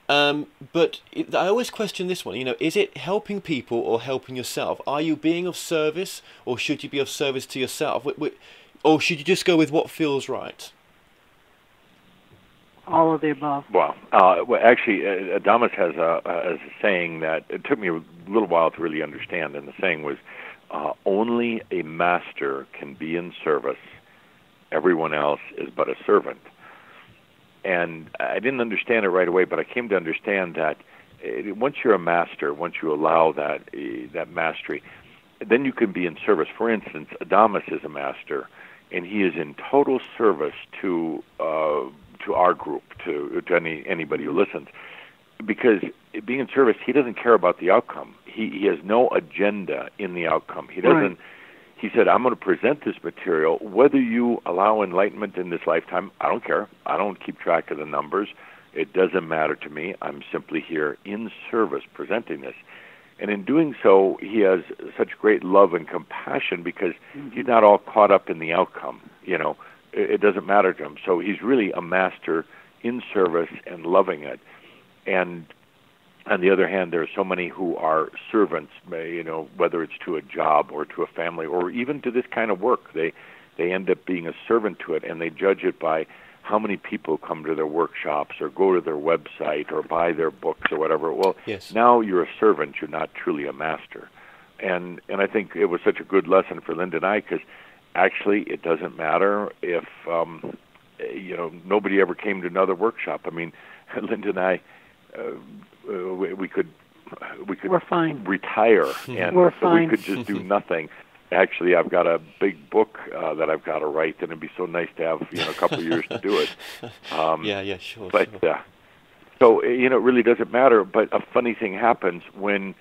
But I always question this one, you know, is it helping people or helping yourself? Are you being of service, or should you be of service to yourself? Or should you just go with what feels right? All of the above. Well, Adamus has a saying that it took me a little while to really understand, and the saying was, only a master can be in service. Everyone else is but a servant. And I didn't understand it right away, but I came to understand that once you're a master, once you allow that mastery, then you can be in service. For instance, Adamus is a master, and he is in total service to our group, to anybody who listens. Because being in service, he doesn't care about the outcome. He has no agenda in the outcome. He doesn't. Right. He said, I'm going to present this material. Whether you allow enlightenment in this lifetime, I don't care. I don't keep track of the numbers. It doesn't matter to me. I'm simply here in service presenting this. And in doing so, he has such great love and compassion because he's not all caught up in the outcome. You know, it doesn't matter to him. So he's really a master in service and loving it. And on the other hand, there are so many who are servants, you know, whether it's to a job or to a family or even to this kind of work. They end up being a servant to it, and they judge it by how many people come to their workshops or go to their website or buy their books or whatever. Well, yes. Now you're a servant. You're not truly a master. And I think it was such a good lesson for Linda and I, because actually it doesn't matter if, you know, nobody ever came to another workshop. I mean, Linda and I, we could We're fine. Retire. And We're fine. We could just do nothing. Actually, I've got a big book that I've got to write, and it'd be so nice to have, you know, a couple of years to do it. Yeah, sure. But sure. So you know, it really doesn't matter. But a funny thing happens when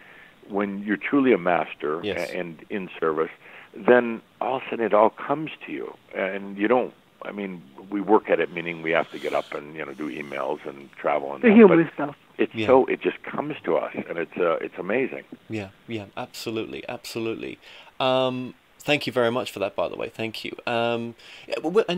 you're truly a master and in service, then all of a sudden it all comes to you, and you don't. I mean, we work at it, meaning we have to get up and, you know, do emails and travel and the human stuff. So it just comes to us, and it's amazing. Yeah, absolutely. Thank you very much for that, by the way. Thank you. And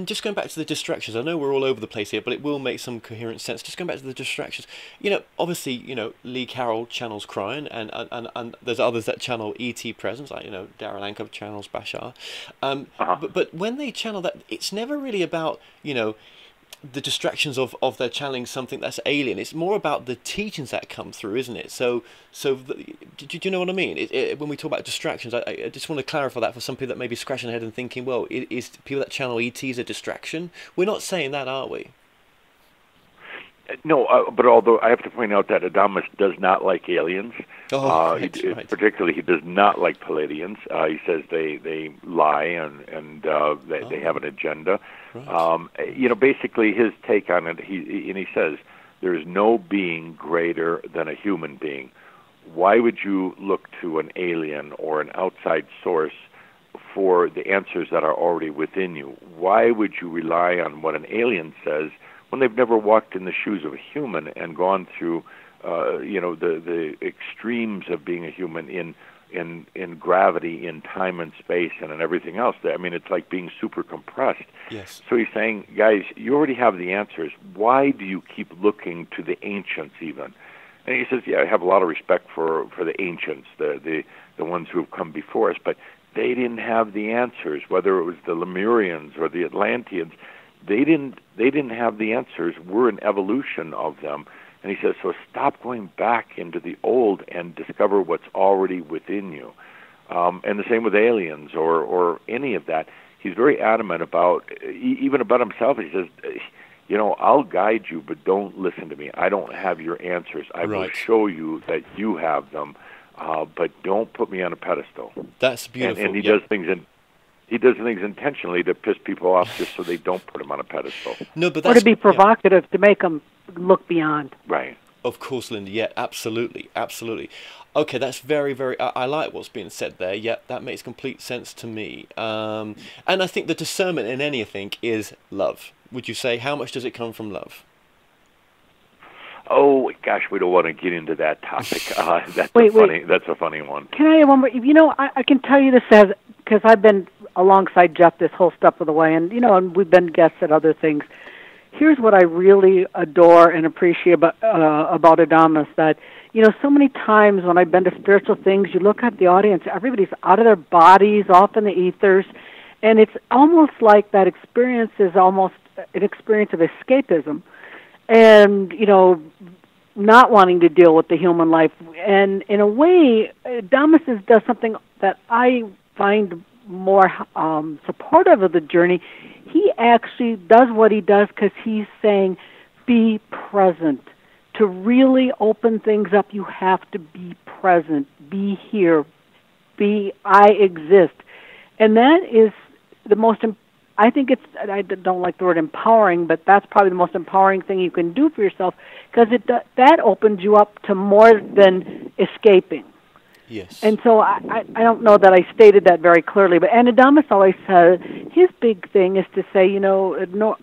just going back to the distractions, I know we're all over the place here, but it will make some coherent sense. Just going back to the distractions, you know, obviously, you know, Lee Carroll channels Kryon, and there's others that channel ET presence, like, you know, Daryl Anka channels Bashar. But when they channel that, it's never really about, you know, the distractions of their channeling something that's alien. It's more about the teachings that come through, isn't it? Do you know what I mean? When we talk about distractions, I just want to clarify that for some people that may be scratching their head and thinking, well, is people that channel ETs a distraction? We're not saying that, are we? No, but although I have to point out that Adamus does not like aliens. Right. Particularly, he does not like Palladians. He says they lie and they have an agenda. Right. You know, basically his take on it, he says, there is no being greater than a human being. Why would you look to an alien or an outside source for the answers that are already within you? Why would you rely on what an alien says when they've never walked in the shoes of a human and gone through, you know, the extremes of being a human in gravity, in time and space, and in everything else? I mean, it's like being super compressed. Yes. So he's saying, guys, you already have the answers. Why do you keep looking to the ancients even? And he says, yeah, I have a lot of respect for the ancients, the ones who have come before us, but they didn't have the answers, whether it was the Lemurians or the Atlanteans. They didn't have the answers. We're an evolution of them. And he says, so stop going back into the old and discover what's already within you. And the same with aliens or any of that. He's very adamant about, even about himself. He says, you know, I'll guide you, but don't listen to me. I don't have your answers. I will show you that you have them, but don't put me on a pedestal. That's beautiful. And he does things in... He does things intentionally to piss people off just so they don't put him on a pedestal. No, but that's, or to be provocative to make them look beyond. Right. Of course, Linda. Yeah, absolutely. Okay, that's very, very... I like what's being said there. Yeah, that makes complete sense to me. And I think the discernment in anything is love. Would you say, how much does it come from love? Oh, gosh, we don't want to get into that topic. That's a funny one. Can I have one more? You know, I can tell you this as... because I've been alongside Jeff this whole step of the way, and you know, and we've been guests at other things. Here's what I really adore and appreciate about Adamus, that, you know, so many times when I've been to spiritual things, you look at the audience, everybody's out of their bodies, off in the ethers, and it's almost like that experience is almost an experience of escapism, and, you know, not wanting to deal with the human life. And in a way, Adamus does something that I find more supportive of the journey. He actually does what he does because he's saying, be present. To really open things up, you have to be present, be here, be I exist. And that is the most, I think it's, I don't like the word empowering, but that's probably the most empowering thing you can do for yourself, because that opens you up to more than escaping. Yes. And so I don't know that I stated that very clearly, but Adamus always says his big thing is to say, you know,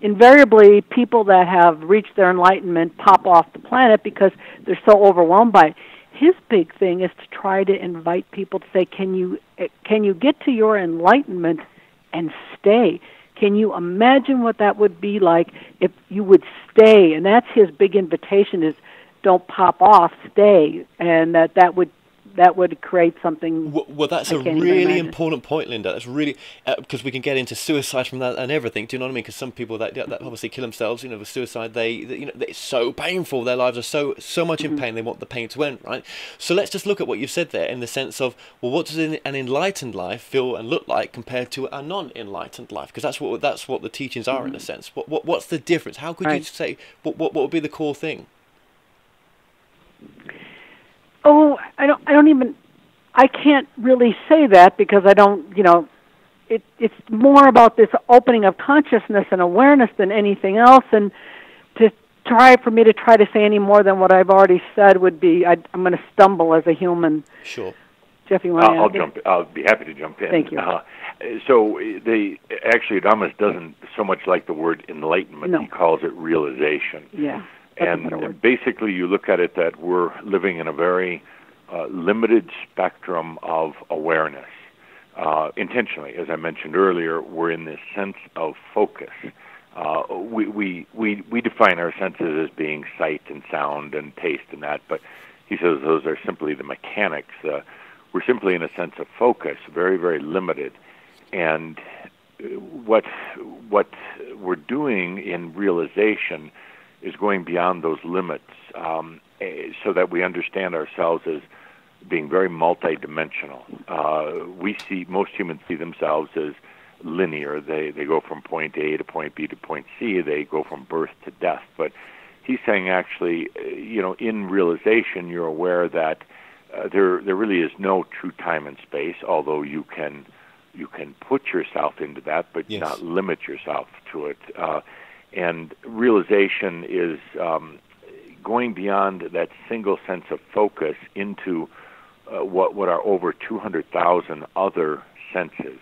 invariably people that have reached their enlightenment pop off the planet because they're so overwhelmed by it. his big thing is to try to invite people to say, can you get to your enlightenment and stay? Can you imagine what that would be like if you would stay? And that's his big invitation, is don't pop off, stay. And that would create something. Well, that's a really important point, Linda. That's really, because we can get into suicide from that and everything. Do you know what I mean? Because some people that obviously kill themselves, you know, with suicide, it's so painful. Their lives are so much in pain. They want the pain to end, right? So let's just look at what you've said there in the sense of, well, what does an enlightened life feel and look like compared to a non-enlightened life? Because that's what the teachings are in a sense. What's the difference? How could you say what would be the core thing? Oh, I can't really say that, because I don't, it's more about this opening of consciousness and awareness than anything else, and for me to try to say any more than what I've already said would be, I'm going to stumble as a human. Sure. Jeff, you want to add? I'll be happy to jump in. Thank you. Actually, Adamus doesn't so much like the word enlightenment. No. He calls it realization. Yeah. And basically you look at it that we're living in a very limited spectrum of awareness. Intentionally, as I mentioned earlier, we're in this sense of focus. We define our senses as being sight and sound and taste and that, but he says those are simply the mechanics. We're simply in a sense of focus, very, very limited. And what we're doing in realization is going beyond those limits, so that we understand ourselves as being very multidimensional. Most humans see themselves as linear. They go from point A to point B to point C. They go from birth to death. But he's saying actually, in realization, you're aware that there really is no true time and space, although you can put yourself into that, but yes, not limit yourself to it. And realization is going beyond that single sense of focus into what are over 200,000 other senses.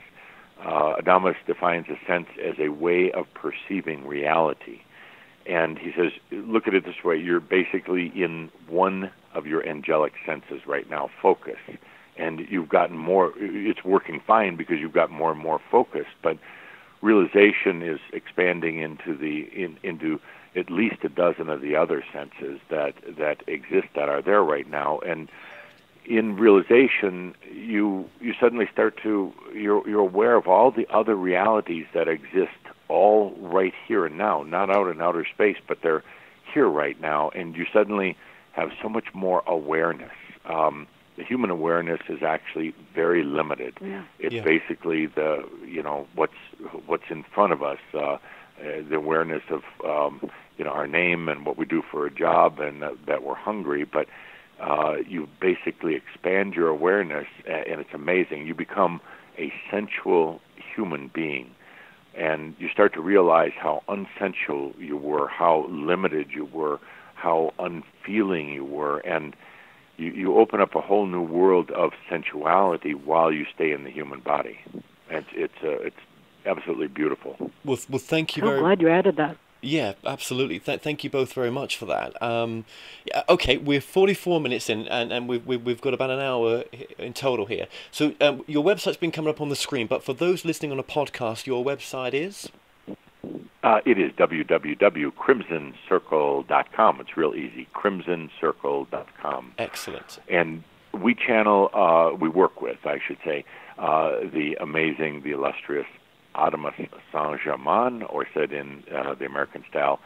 Adamus defines a sense as a way of perceiving reality. And he says, look at it this way, you're basically in one of your angelic senses right now, focus. And you've gotten more, it's working fine because you've got more and more focus, but realization is expanding into at least a dozen of the other senses that exist, that are there right now. And in realization, you suddenly start to, you're aware of all the other realities that exist all right here and now, not out in outer space, but they're here right now. And you suddenly have so much more awareness. The human awareness is actually very limited. Yeah. It's basically the what's in front of us, the awareness of our name and what we do for a job, and that we're hungry. But you basically expand your awareness, and it's amazing. You become a sensual human being, and you start to realize how unsensual you were, how limited you were, how unfeeling you were, and you open up a whole new world of sensuality while you stay in the human body. And it's absolutely beautiful. Well, thank you. I'm glad you added that. Yeah, absolutely. Thank you both very much for that. Okay, we're 44 minutes in, and we've got about an hour in total here. So your website's been coming up on the screen, but for those listening on a podcast, your website is? It is www.crimsoncircle.com. It's real easy, crimsoncircle.com. Excellent. And we channel, we work with, I should say, the amazing, the illustrious Adamus Saint-Germain, or said in the American style,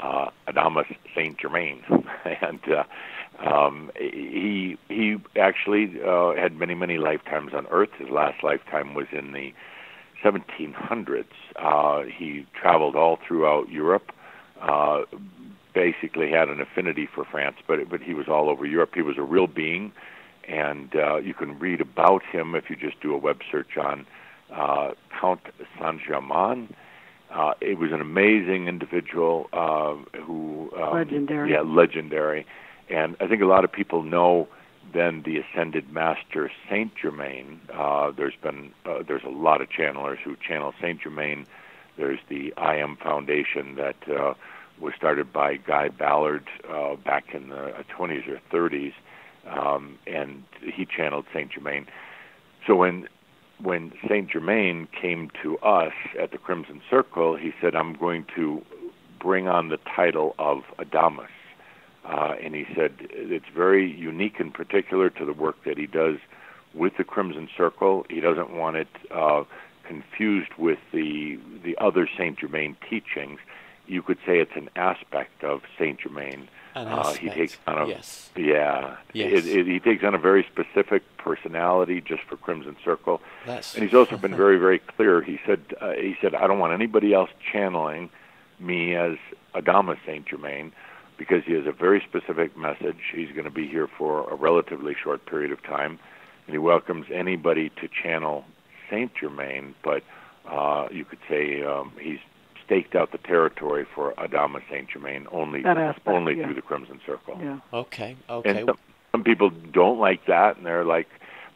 Adamus Saint-Germain. And he actually had many, many lifetimes on Earth. His last lifetime was in the 1700s. He traveled all throughout Europe, basically had an affinity for France, but he was all over Europe. He was a real being, and you can read about him if you just do a web search on Count Saint-Germain. It was an amazing individual who... legendary. Yeah, legendary. And I think a lot of people know then the Ascended Master Saint Germain. There's a lot of channelers who channel Saint Germain. There's the I.Am. Foundation that was started by Guy Ballard back in the 20s or 30s and he channeled Saint-Germain. So when Saint-Germain came to us at the Crimson Circle, he said, I'm going to bring on the title of Adamus. And he said it's very unique and particular to the work that he does with the Crimson Circle. He doesn't want it confused with the other Saint-Germain teachings. You could say it's an aspect of Saint-Germain. He takes on a he takes on a very specific personality just for Crimson Circle. And he's also been very, very clear. He said, I don't want anybody else channeling me as Adamus Saint-Germain, because he has a very specific message. He's going to be here for a relatively short period of time, and he welcomes anybody to channel Saint-Germain, but you could say he's staked out the territory for Adamus Saint-Germain only through the Crimson Circle. Yeah. Okay, okay. And some people don't like that, and they're like,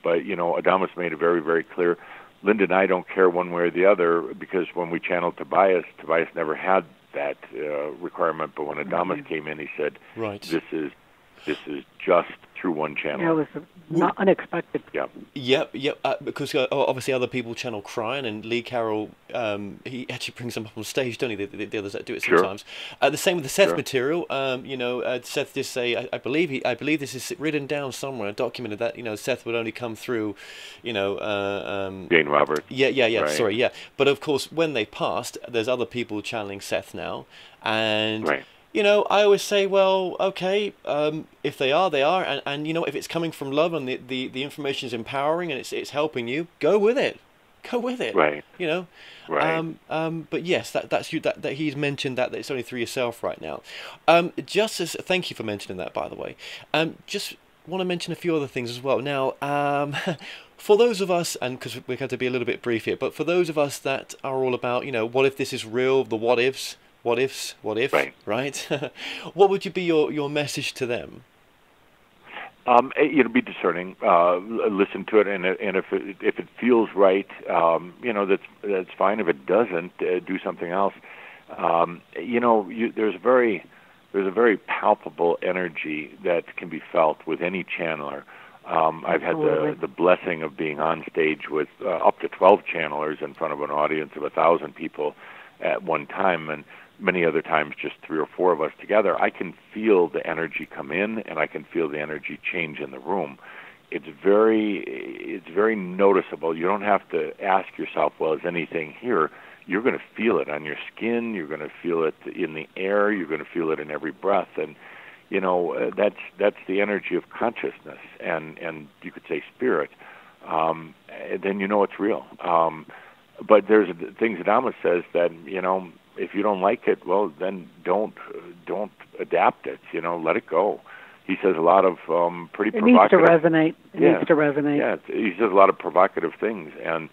but, you know, Adamus made it very, very clear. Linda and I don't care one way or the other, because when we channeled Tobias, Tobias never had that requirement, but when Adamus came in, he said, right, this is just through one channel. Yeah, it was not unexpected. Yeah. Yep, yep. Because obviously other people channel Kryon, and Lee Carroll, he actually brings them up on stage, don't he? The others that do it sometimes. The same with the Seth material. You know, Seth did say, I believe this is written down somewhere, documented, that, you know, Seth would only come through, you know, Jane Roberts. Yeah. But of course, when they passed, there's other people channeling Seth now, and. Right. You know, I always say, well, okay, if they are, they are. And you know, if it's coming from love and the information is empowering and it's helping you, go with it. Go with it. Right. You know? Right. But yes, that's he's mentioned that it's only through yourself right now. Thank you for mentioning that, by the way. Just want to mention a few other things as well. Now, for those of us, and because we're going to be a little bit brief here, but for those of us that are all about, you know, what if this is real, the what ifs, right? What would you be your message to them? Be discerning. Listen to it, and if it feels right, you know, that's fine. If it doesn't, do something else. You know, there's a very palpable energy that can be felt with any channeler. I've had the blessing of being on stage with up to 12 channelers in front of an audience of 1,000 people at one time, and many other times just 3 or 4 of us together. I can feel the energy come in, and I can feel the energy change in the room. It's very noticeable. You don't have to ask yourself, well, is anything here? You're going to feel it on your skin. You're going to feel it in the air. You're going to feel it in every breath. And, you know, that's the energy of consciousness and you could say spirit. Then you know it's real. But there's things that Adamus says that, you know, if you don't like it, well, then don't adapt it. You know, let it go. He says a lot of pretty provocative... It needs to resonate. It needs to resonate. Yeah, he says a lot of provocative things. And,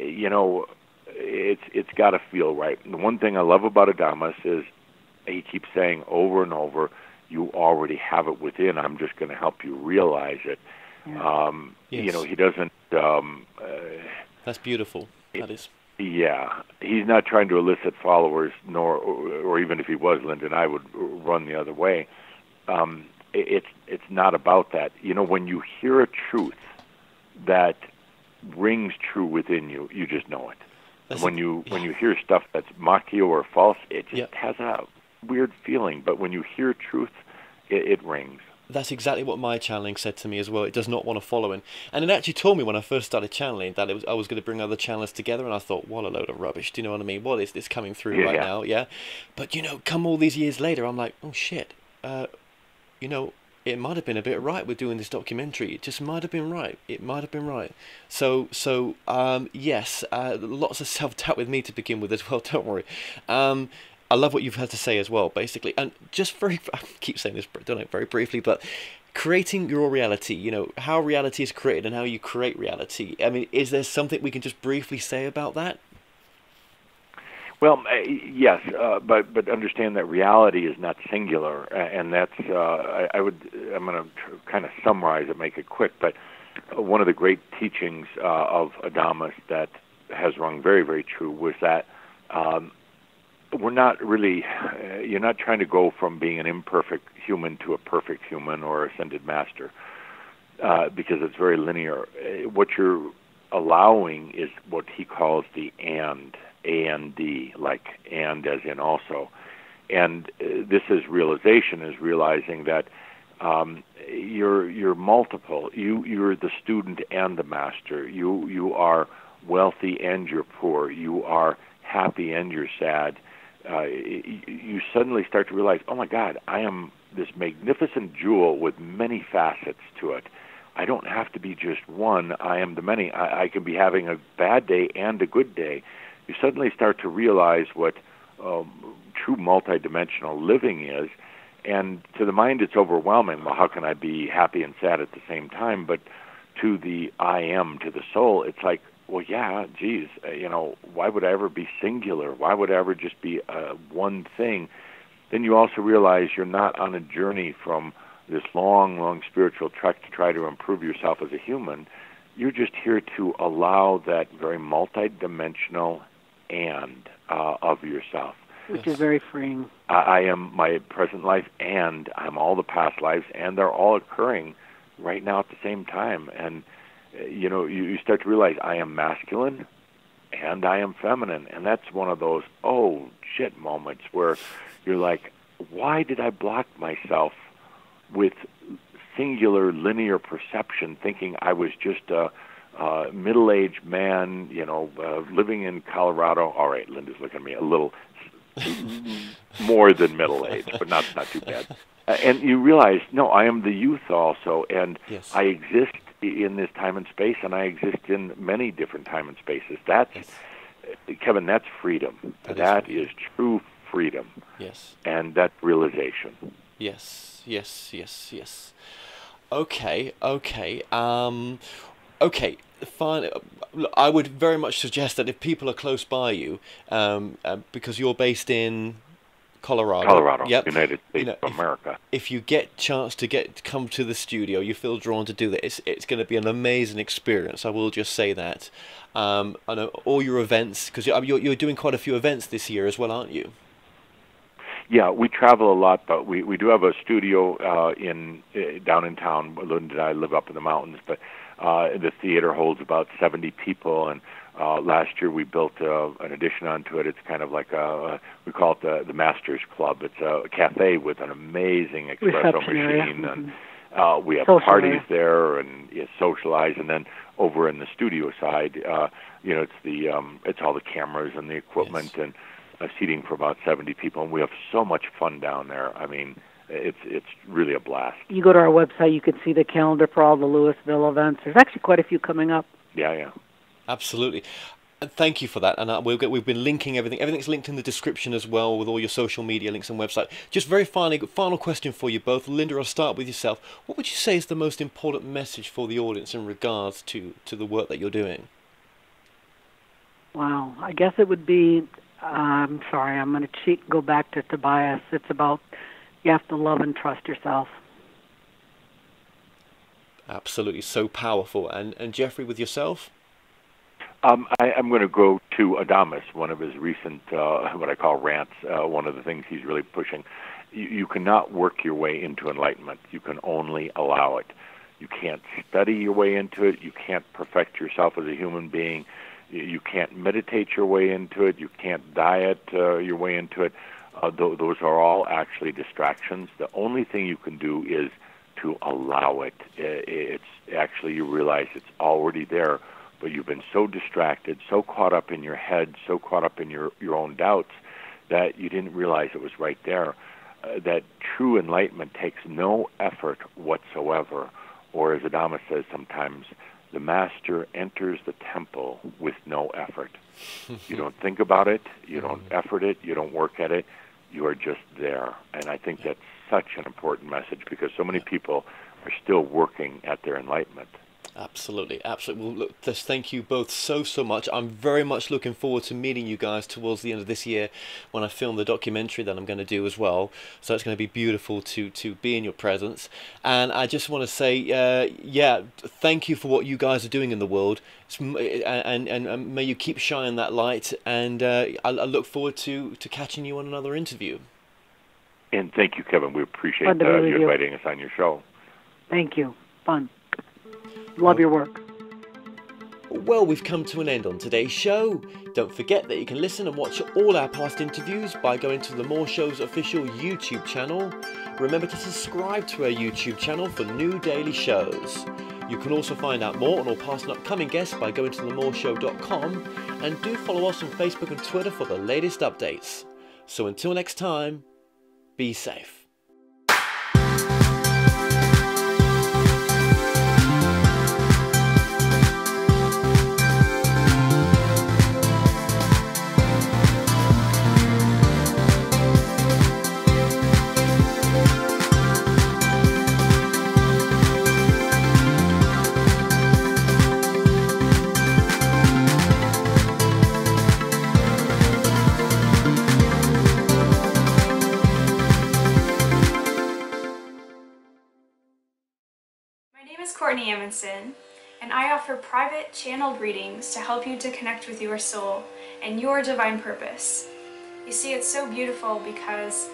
you know, it's got to feel right. And the one thing I love about Adamus is he keeps saying over and over, you already have it within. I'm just going to help you realize it. Yeah. You know, he doesn't... That's beautiful. That is. Yeah, he's not trying to elicit followers, nor, or even if he was, Linda and I would run the other way. It's not about that. You know, when you hear a truth that rings true within you, you just know it. And when you hear stuff that's maquio or false, it just has a weird feeling. But when you hear truth, it rings. That's exactly what my channeling said to me as well. It does not want to follow in. And it actually told me when I first started channeling that I was going to bring other channelers together, and I thought, what a load of rubbish. Do you know what I mean? What is this coming through right now? Yeah. But, you know, come all these years later, I'm like, oh, shit. You know, it might have been a bit right with doing this documentary. It just might have been right. It might have been right. So yes, lots of self-doubt with me to begin with as well. Don't worry. I love what you've had to say as well, basically. And just I keep saying this, don't I, very briefly, but creating your reality, you know, how reality is created and how you create reality. I mean, is there something we can just briefly say about that? Well, yes, but understand that reality is not singular, and that's, I'm going to kind of summarize it, make it quick, but one of the great teachings of Adamus that has rung very, very true was that we're not really, you're not trying to go from being an imperfect human to a perfect human or ascended master, because it's very linear. What you're allowing is what he calls the and, A-N-D, like and as in also. And this is realization, is realizing that you're multiple. You're the student and the master. You are wealthy and you're poor. You are happy and you're sad. You suddenly start to realize, oh my God, I am this magnificent jewel with many facets to it. I don't have to be just one. I am the many. I can be having a bad day and a good day. You suddenly start to realize what true multidimensional living is. And to the mind, it's overwhelming. Well, how can I be happy and sad at the same time? But to the I am, to the soul, it's like, well, yeah, geez, you know, why would I ever be singular? Why would I ever just be one thing? Then you also realize you're not on a journey from this long, long spiritual trek to try to improve yourself as a human. You're just here to allow that very multidimensional and of yourself. Which is very freeing. I am my present life, and I'm all the past lives, and they're all occurring right now at the same time. And, you know, you start to realize I am masculine and I am feminine. And that's one of those, oh, shit moments where you're like, why did I block myself with singular linear perception, thinking I was just a middle-aged man, you know, living in Colorado. All right, Linda's looking at me a little more than middle-aged, but not too bad. And you realize, no, I am the youth also, and yes. I exist in this time and space, and I exist in many different time and spaces. That's, yes. Kevin, that's freedom. That is true freedom. Yes. And that realization. Yes. Okay, fine. I would very much suggest that if people are close by you, because you're based in Colorado, yep. United States of America. If you get chance to come to the studio, you feel drawn to do that. It's going to be an amazing experience. I will just say that. I know all your events, because you're doing quite a few events this year as well, aren't you? Yeah, we travel a lot, but we do have a studio down in town. Linda and I live up in the mountains, but the theater holds about 70 people, and last year we built an addition onto it. It's kind of like we call it the Masters Club. It's a cafe with an amazing espresso machine, and we have parties there and socialize, and then over in the studio side, you know, it's all the cameras and the equipment yes. and seating for about 70 people, and we have so much fun down there. I mean, it's really a blast. You go to our website, you can see the calendar for all the Louisville events. There's actually quite a few coming up. Yeah. Absolutely. And thank you for that. And we've been linking everything. Everything's linked in the description as well with all your social media links and website. Just very final question for you both. Linda, I'll start with yourself. What would you say is the most important message for the audience in regards to the work that you're doing? Wow. I guess it would be... I'm sorry, I'm going to cheat and go back to Tobias. It's about you have to love and trust yourself. Absolutely, so powerful. And Geoffrey, with yourself? I'm going to go to Adamus, one of his recent, what I call rants, one of the things he's really pushing. You cannot work your way into enlightenment. You can only allow it. You can't study your way into it. You can't perfect yourself as a human being. You can't meditate your way into it. You can't diet your way into it. Those are all actually distractions. The only thing you can do is to allow it. It's actually, you realize it's already there, but you've been so distracted, so caught up in your head, so caught up in your own doubts that you didn't realize it was right there. That true enlightenment takes no effort whatsoever, or as Adamus says sometimes, the master enters the temple with no effort. You don't think about it. You don't effort it. You don't work at it. You are just there. And I think that's such an important message because so many people are still working at their enlightenment. Absolutely, absolutely. Well, look, just thank you both so much. I'm very much looking forward to meeting you guys towards the end of this year when I film the documentary that I'm going to do as well. So it's going to be beautiful to be in your presence. And I just want to say, yeah, thank you for what you guys are doing in the world. And may you keep shining that light. And I look forward to catching you on another interview. And thank you, Kevin. We appreciate you inviting us on your show. Thank you. Fun. Love your work. Well, we've come to an end on today's show. Don't forget that you can listen and watch all our past interviews by going to The Moore Show's official YouTube channel. Remember to subscribe to our YouTube channel for new daily shows. You can also find out more on all past and upcoming guests by going to themorechoice.com, and do follow us on Facebook and Twitter for the latest updates. So until next time, be safe. Courtney Amundsen, and I offer private channeled readings to help you to connect with your soul and your divine purpose. You see, it's so beautiful because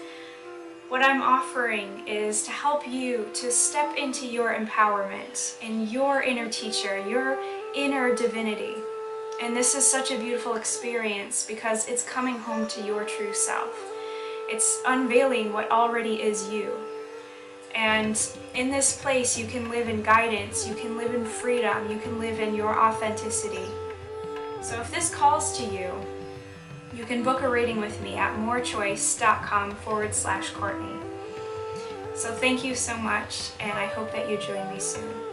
what I'm offering is to help you to step into your empowerment and your inner teacher, your inner divinity. And this is such a beautiful experience because it's coming home to your true self. It's unveiling what already is you. And in this place, you can live in guidance, you can live in freedom, you can live in your authenticity. So if this calls to you, you can book a reading with me at morechoice.com/Courtney. So thank you so much, and I hope that you join me soon.